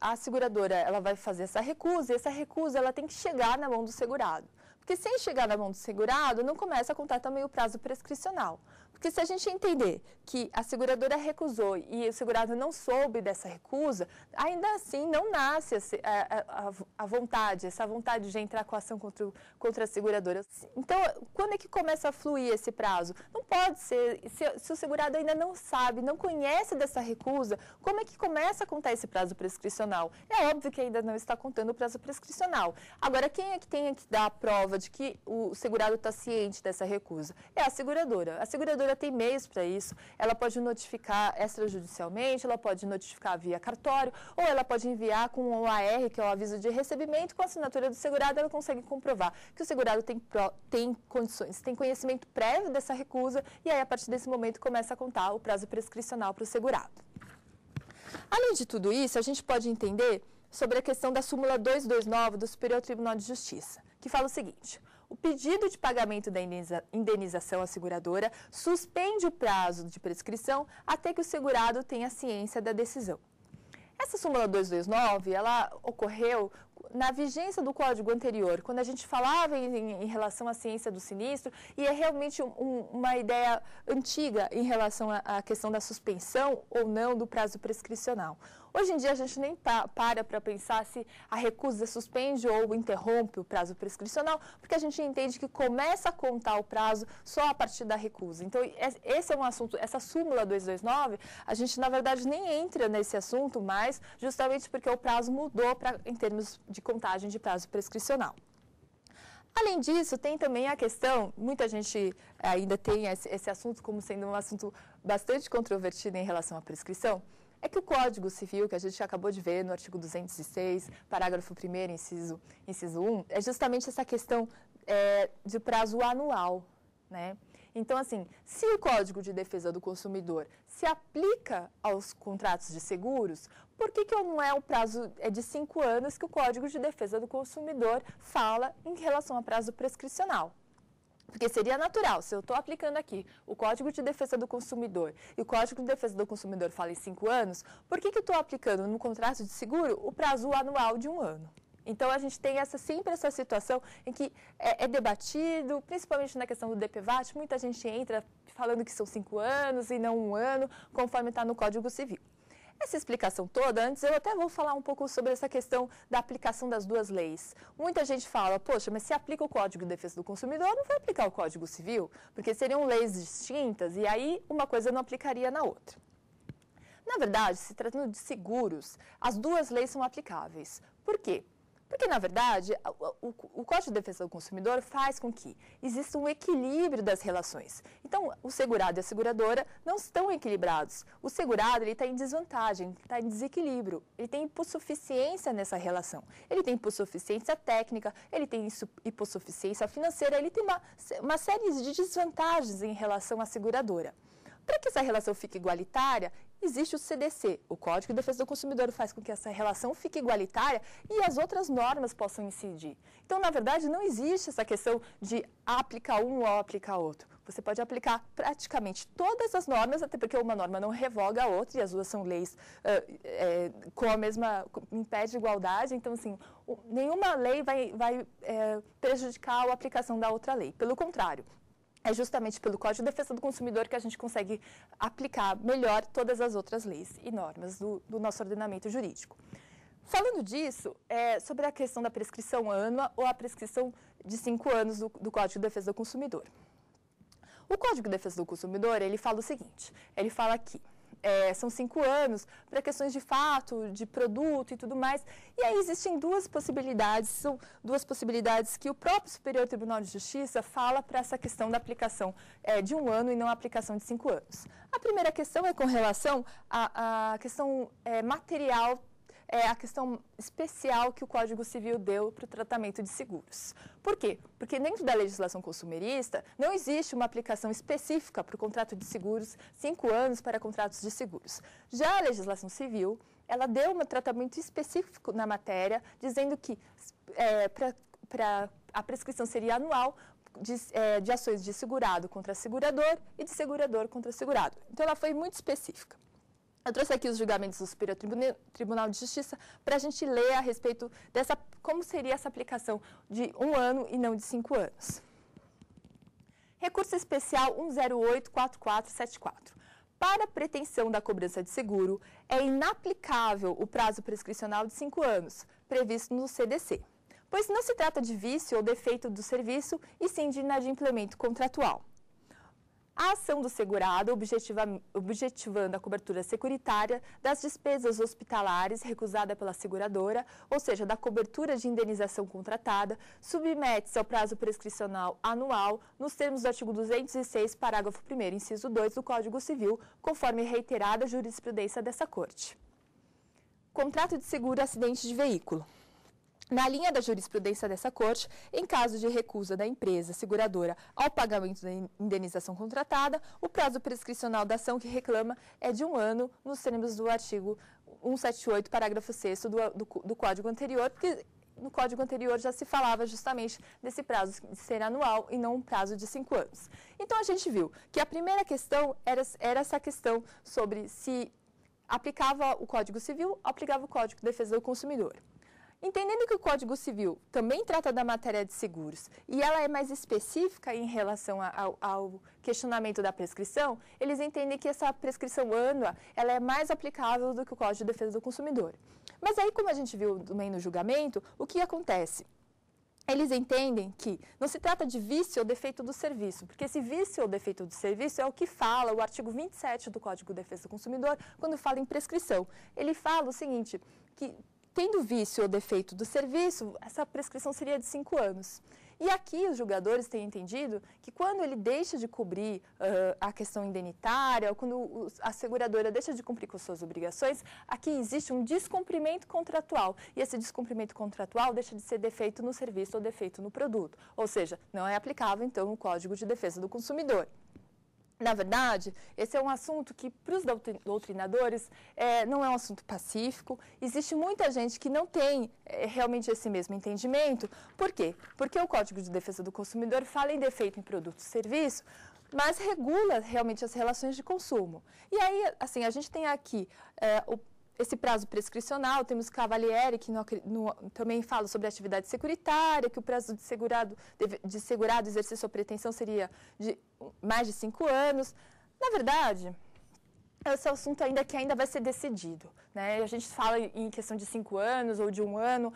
a seguradora ela vai fazer essa recusa e essa recusa ela tem que chegar na mão do segurado. Porque sem chegar na mão do segurado, não começa a contar também o prazo prescricional. Porque se a gente entender que a seguradora recusou e o segurado não soube dessa recusa, ainda assim não nasce essa vontade de entrar com a ação contra a seguradora. Então, quando é que começa a fluir esse prazo? Não pode ser, se o segurado ainda não sabe, não conhece dessa recusa, como é que começa a contar esse prazo prescricional? É óbvio que ainda não está contando o prazo prescricional. Agora, quem é que tem que dar a prova de que o segurado está ciente dessa recusa? É a seguradora. A seguradora tem meios para isso, ela pode notificar extrajudicialmente, ela pode notificar via cartório, ou ela pode enviar com o AR, que é o aviso de recebimento, com a assinatura do segurado, ela consegue comprovar que o segurado tem condições, tem conhecimento prévio dessa recusa, e aí a partir desse momento começa a contar o prazo prescricional para o segurado. Além de tudo isso, a gente pode entender sobre a questão da súmula 229 do Superior Tribunal de Justiça, que fala o seguinte: o pedido de pagamento da indenização à seguradora suspende o prazo de prescrição até que o segurado tenha ciência da decisão. Essa súmula 229, ela ocorreu na vigência do código anterior, quando a gente falava em relação à ciência do sinistro, e é realmente uma ideia antiga em relação à questão da suspensão ou não do prazo prescricional. Hoje em dia a gente nem para pensar se a recusa suspende ou interrompe o prazo prescricional, porque a gente entende que começa a contar o prazo só a partir da recusa. Então, esse é um assunto, essa súmula 229, a gente na verdade nem entra nesse assunto mais, justamente porque o prazo mudou em termos de contagem de prazo prescricional. Além disso, tem também a questão, muita gente ainda tem esse assunto como sendo um assunto bastante controvertido em relação à prescrição, é que o Código Civil, que a gente acabou de ver no artigo 206, parágrafo 1º, inciso 1, é justamente essa questão de prazo anual, né? Então, assim, se o Código de Defesa do Consumidor se aplica aos contratos de seguros, por que não é o prazo de 5 anos que o Código de Defesa do Consumidor fala em relação a prazo prescricional? Porque seria natural, se eu estou aplicando aqui o Código de Defesa do Consumidor e o Código de Defesa do Consumidor fala em 5 anos, por que eu estou aplicando no contrato de seguro o prazo anual de 1 ano? Então, a gente tem sempre essa situação em que é debatido, principalmente na questão do DPVAT, muita gente entra falando que são 5 anos e não 1 ano, conforme está no Código Civil. Essa explicação toda, antes eu até vou falar um pouco sobre essa questão da aplicação das duas leis. Muita gente fala, poxa, mas se aplica o Código de Defesa do Consumidor, não vai aplicar o Código Civil, porque seriam leis distintas e aí uma coisa não aplicaria na outra. Na verdade, se tratando de seguros, as duas leis são aplicáveis. Por quê? Porque, na verdade, o Código de Defesa do Consumidor faz com que exista um equilíbrio das relações. Então, o segurado e a seguradora não estão equilibrados. O segurado está em desvantagem, está em desequilíbrio, ele tem hipossuficiência nessa relação. Ele tem hipossuficiência técnica, ele tem hipossuficiência financeira, ele tem uma série de desvantagens em relação à seguradora. Para que essa relação fique igualitária, existe o CDC, o Código de Defesa do Consumidor faz com que essa relação fique igualitária e as outras normas possam incidir. Então, na verdade, não existe essa questão de aplicar um ou aplicar outro. Você pode aplicar praticamente todas as normas, até porque uma norma não revoga a outra e as duas são leis com a mesma, em pé de igualdade. Então, assim, nenhuma lei vai prejudicar a aplicação da outra lei, pelo contrário. É justamente pelo Código de Defesa do Consumidor que a gente consegue aplicar melhor todas as outras leis e normas do nosso ordenamento jurídico. Falando disso, sobre a questão da prescrição anual ou a prescrição de 5 anos do Código de Defesa do Consumidor. O Código de Defesa do Consumidor, ele fala o seguinte, ele fala que são 5 anos para questões de fato, de produto e tudo mais. E aí existem duas possibilidades, são duas possibilidades que o próprio Superior Tribunal de Justiça fala para essa questão da aplicação de 1 ano e não a aplicação de 5 anos. A primeira questão é com relação à questão material, a questão especial que o Código Civil deu para o tratamento de seguros. Por quê? Porque dentro da legislação consumerista não existe uma aplicação específica para o contrato de seguros, 5 anos para contratos de seguros. Já a legislação civil, ela deu um tratamento específico na matéria, dizendo que a prescrição seria anual, de ações de segurado contra segurador e de segurador contra segurado. Então, ela foi muito específica. Eu trouxe aqui os julgamentos do Superior Tribunal de Justiça para a gente ler a respeito dessa, como seria essa aplicação de 1 ano e não de 5 anos. Recurso especial 1084474. Para pretensão da cobrança de seguro, é inaplicável o prazo prescricional de 5 anos, previsto no CDC, pois não se trata de vício ou defeito do serviço, e sim de inadimplemento contratual. A ação do segurado, objetivando a cobertura securitária das despesas hospitalares recusada pela seguradora, ou seja, da cobertura de indenização contratada, submete-se ao prazo prescricional anual nos termos do artigo 206, parágrafo 1º, inciso 2 do Código Civil, conforme reiterada jurisprudência dessa Corte. Contrato de seguro acidente de veículo. Na linha da jurisprudência dessa Corte, em caso de recusa da empresa seguradora ao pagamento da indenização contratada, o prazo prescricional da ação que reclama é de 1 ano, nos termos do artigo 178, parágrafo 6º do Código anterior, porque no Código anterior já se falava justamente desse prazo de ser anual e não um prazo de 5 anos. Então, a gente viu que a primeira questão era essa questão sobre se aplicava o Código Civil ou aplicava o Código de Defesa do Consumidor. Entendendo que o Código Civil também trata da matéria de seguros e ela é mais específica em relação ao questionamento da prescrição, eles entendem que essa prescrição anual ela é mais aplicável do que o Código de Defesa do Consumidor. Mas aí, como a gente viu também no julgamento, o que acontece? Eles entendem que não se trata de vício ou defeito do serviço, porque esse vício ou defeito do serviço é o que fala o artigo 27 do Código de Defesa do Consumidor quando fala em prescrição. Ele fala o seguinte, que tendo vício ou defeito do serviço, essa prescrição seria de 5 anos. E aqui os julgadores têm entendido que quando ele deixa de cobrir a questão indenitária, ou quando a seguradora deixa de cumprir com suas obrigações, aqui existe um descumprimento contratual. E esse descumprimento contratual deixa de ser defeito no serviço ou defeito no produto. Ou seja, não é aplicável, então, o Código de Defesa do Consumidor. Na verdade, esse é um assunto que, para os doutrinadores, não é um assunto pacífico. Existe muita gente que não tem realmente esse mesmo entendimento. Por quê? Porque o Código de Defesa do Consumidor fala em defeito em produto e serviço, mas regula realmente as relações de consumo. E aí, assim, a gente tem aqui esse prazo prescricional, temos Cavalieri, que também fala sobre atividade securitária, que o prazo de segurado exercer sua pretensão seria de mais de 5 anos. Na verdade, esse é um assunto que ainda vai ser decidido, né? A gente fala em questão de 5 anos ou de 1 ano,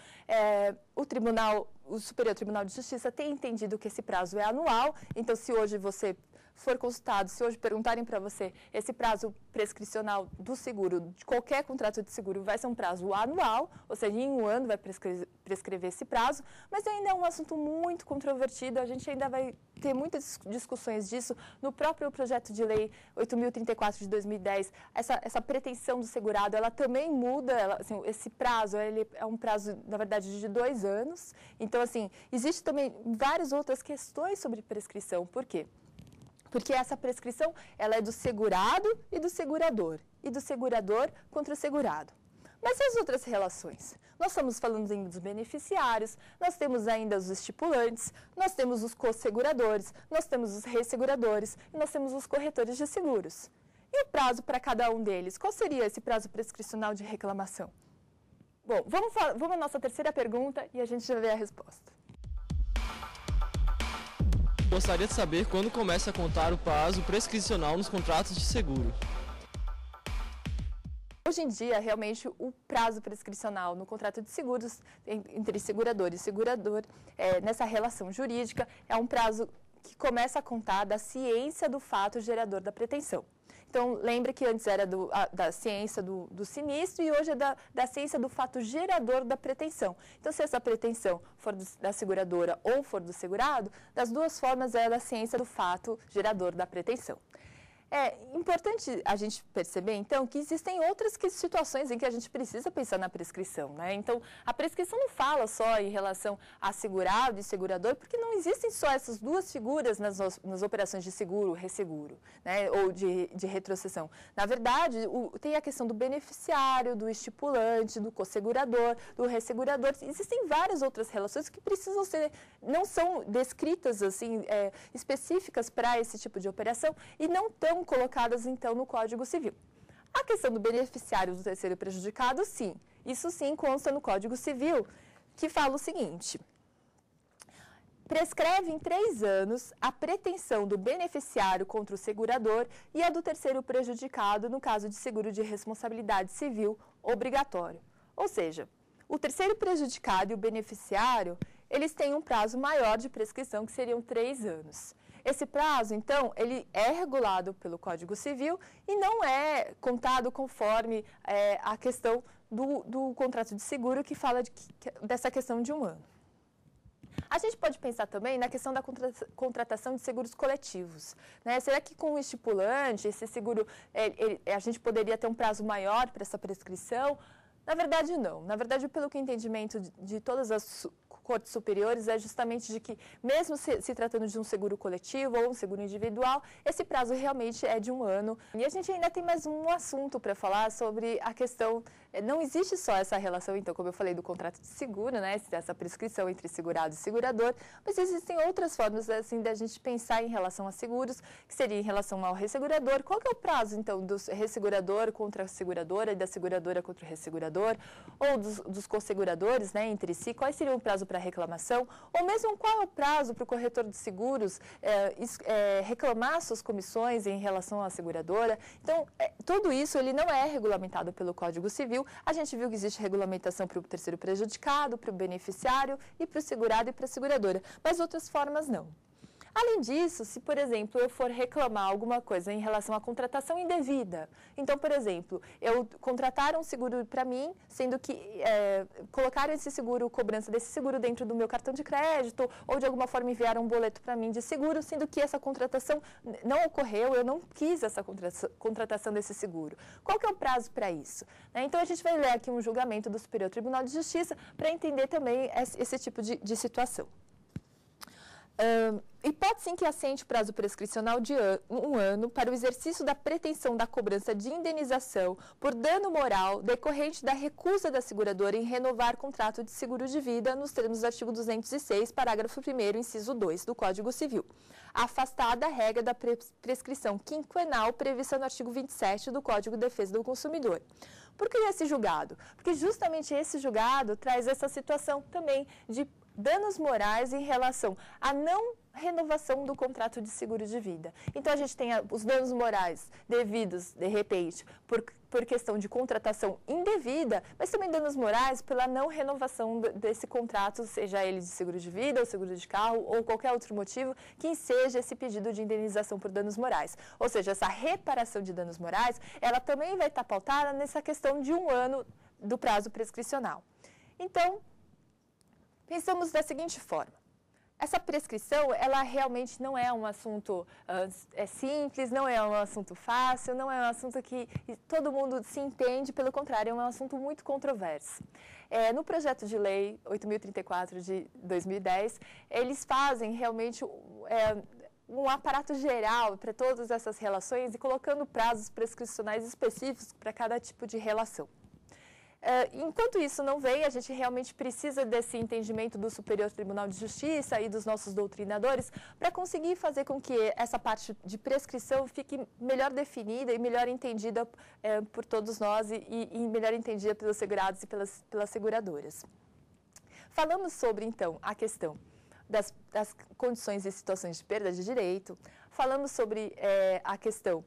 o Superior Tribunal de Justiça tem entendido que esse prazo é anual, então se hoje você for consultado, se hoje perguntarem para você esse prazo prescricional do seguro, de qualquer contrato de seguro, vai ser um prazo anual, ou seja, em um ano vai prescrever esse prazo, mas ainda é um assunto muito controvertido, a gente ainda vai ter muitas discussões disso no próprio projeto de lei 8.034 de 2010, essa pretensão do segurado, ela também muda, assim, esse prazo, ele é um prazo, na verdade, de 2 anos, então, assim, existe também várias outras questões sobre prescrição, por quê? Porque essa prescrição, ela é do segurado e do segurador, contra o segurado. Mas e as outras relações? Nós estamos falando ainda dos beneficiários, nós temos ainda os estipulantes, nós temos os co-seguradores, nós temos os resseguradores e nós temos os corretores de seguros. E o prazo para cada um deles? Qual seria esse prazo prescricional de reclamação? Bom, vamos à nossa terceira pergunta e a gente já vê a resposta. Gostaria de saber quando começa a contar o prazo prescricional nos contratos de seguro. Hoje em dia, realmente, o prazo prescricional no contrato de seguros entre segurador e segurador, nessa relação jurídica, é um prazo que começa a contar da ciência do fato gerador da pretensão. Então, lembre que antes era da ciência do sinistro e hoje é da ciência do fato gerador da pretensão. Então, se essa pretensão for da seguradora ou for do segurado, das duas formas é da ciência do fato gerador da pretensão. É importante a gente perceber, então, que existem outras situações em que a gente precisa pensar na prescrição, né? Então, a prescrição não fala só em relação a segurado e segurador, porque não existem só essas duas figuras nas operações de seguro, resseguro, né? Ou de retrocessão. Na verdade, tem a questão do beneficiário, do estipulante, do co-segurador, do ressegurador. Existem várias outras relações que precisam ser, não são descritas, assim, específicas para esse tipo de operação e não tão colocadas, então, no Código Civil. A questão do beneficiário do terceiro prejudicado, sim. Isso, sim, consta no Código Civil, que fala o seguinte. Prescreve em 3 anos a pretensão do beneficiário contra o segurador e a do terceiro prejudicado no caso de seguro de responsabilidade civil obrigatório. Ou seja, o terceiro prejudicado e o beneficiário, eles têm um prazo maior de prescrição, que seriam 3 anos. Esse prazo, então, ele é regulado pelo Código Civil e não é contado conforme a questão do contrato de seguro, que fala dessa questão de 1 ano. A gente pode pensar também na questão da contratação de seguros coletivos, né? Será que com o estipulante, esse seguro, a gente poderia ter um prazo maior para essa prescrição? Na verdade, não. Na verdade, pelo que entendimento de todas as cortes superiores, é justamente de que, mesmo se tratando de um seguro coletivo ou um seguro individual, esse prazo realmente é de 1 ano. E a gente ainda tem mais um assunto para falar sobre a questão, não existe só essa relação, então, como eu falei, do contrato de seguro, né, essa prescrição entre segurado e segurador, mas existem outras formas, assim, da gente pensar em relação a seguros, que seria em relação ao ressegurador. Qual que é o prazo, então, do ressegurador contra a seguradora e da seguradora contra o ressegurador, ou dos co-seguradores, né, entre si? Quais seriam o prazo para reclamação, ou mesmo qual é o prazo para o corretor de seguros reclamar suas comissões em relação à seguradora? Então, tudo isso ele não é regulamentado pelo Código Civil. A gente viu que existe regulamentação para o terceiro prejudicado, para o beneficiário e para o segurado e para a seguradora, mas outras formas não. Além disso, se, por exemplo, eu for reclamar alguma coisa em relação à contratação indevida, então, por exemplo, eu contrataram um seguro para mim, sendo que colocaram esse seguro, cobrança desse seguro dentro do meu cartão de crédito, ou de alguma forma enviaram um boleto para mim de seguro, sendo que essa contratação não ocorreu, eu não quis essa contratação desse seguro. Qual que é o prazo para isso? Né? Então, a gente vai ler aqui um julgamento do Superior Tribunal de Justiça para entender também esse tipo de situação. E pode sim que assente o prazo prescricional de 1 ano para o exercício da pretensão da cobrança de indenização por dano moral decorrente da recusa da seguradora em renovar contrato de seguro de vida nos termos do artigo 206, parágrafo 1º, inciso 2 do Código Civil, afastada a regra da prescrição quinquenal prevista no artigo 27 do Código de Defesa do Consumidor. Por que esse julgado? Porque justamente esse julgado traz essa situação também de danos morais em relação a não renovação do contrato de seguro de vida. Então, a gente tem os danos morais devidos, de repente, por questão de contratação indevida, mas também danos morais pela não renovação desse contrato, seja ele de seguro de vida, ou seguro de carro, ou qualquer outro motivo que seja esse pedido de indenização por danos morais. Ou seja, essa reparação de danos morais, ela também vai estar pautada nessa questão de um ano do prazo prescricional. Então, pensamos da seguinte forma. Essa prescrição, ela realmente não é um assunto simples, não é um assunto fácil, não é um assunto que todo mundo se entende, pelo contrário, é um assunto muito controverso. No projeto de lei 8.034 de 2010, eles fazem realmente um aparato geral para todas essas relações e colocando prazos prescricionais específicos para cada tipo de relação. Enquanto isso não vem, a gente realmente precisa desse entendimento do Superior Tribunal de Justiça e dos nossos doutrinadores para conseguir fazer com que essa parte de prescrição fique melhor definida e melhor entendida por todos nós e melhor entendida pelos segurados e pelas seguradoras. Falamos sobre, então, a questão das condições e situações de perda de direito, falamos sobre a questão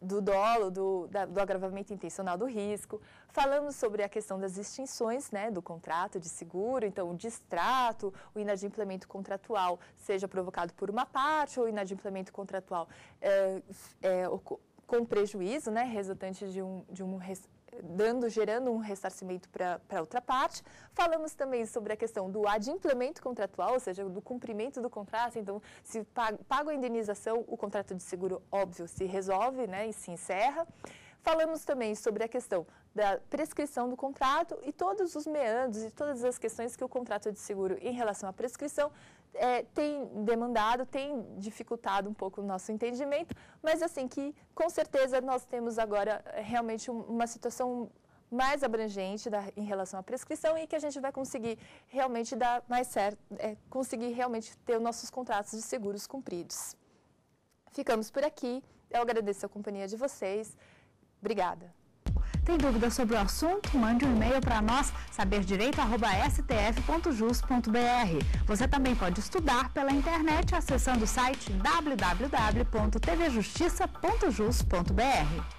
do dolo, do agravamento intencional do risco. Falamos sobre a questão das extinções, né, do contrato de seguro, então o distrato, o inadimplemento contratual, seja provocado por uma parte ou inadimplemento contratual com prejuízo, né, resultante gerando um ressarcimento para outra parte. Falamos também sobre a questão do adimplemento contratual, ou seja, do cumprimento do contrato. Então, se paga a indenização, o contrato de seguro, óbvio, se resolve, né, e se encerra. Falamos também sobre a questão da prescrição do contrato e todos os meandros e todas as questões que o contrato de seguro em relação à prescrição tem demandado, tem dificultado um pouco o nosso entendimento, mas assim que com certeza nós temos agora realmente uma situação mais abrangente em relação à prescrição e que a gente vai conseguir realmente dar mais certo, conseguir realmente ter os nossos contratos de seguros cumpridos. Ficamos por aqui, eu agradeço a companhia de vocês. Obrigada. Tem dúvida sobre o assunto? Mande um e-mail para nós, saberdireito@stf.jus.br. Você também pode estudar pela internet acessando o site www.tvjustiça.jus.br.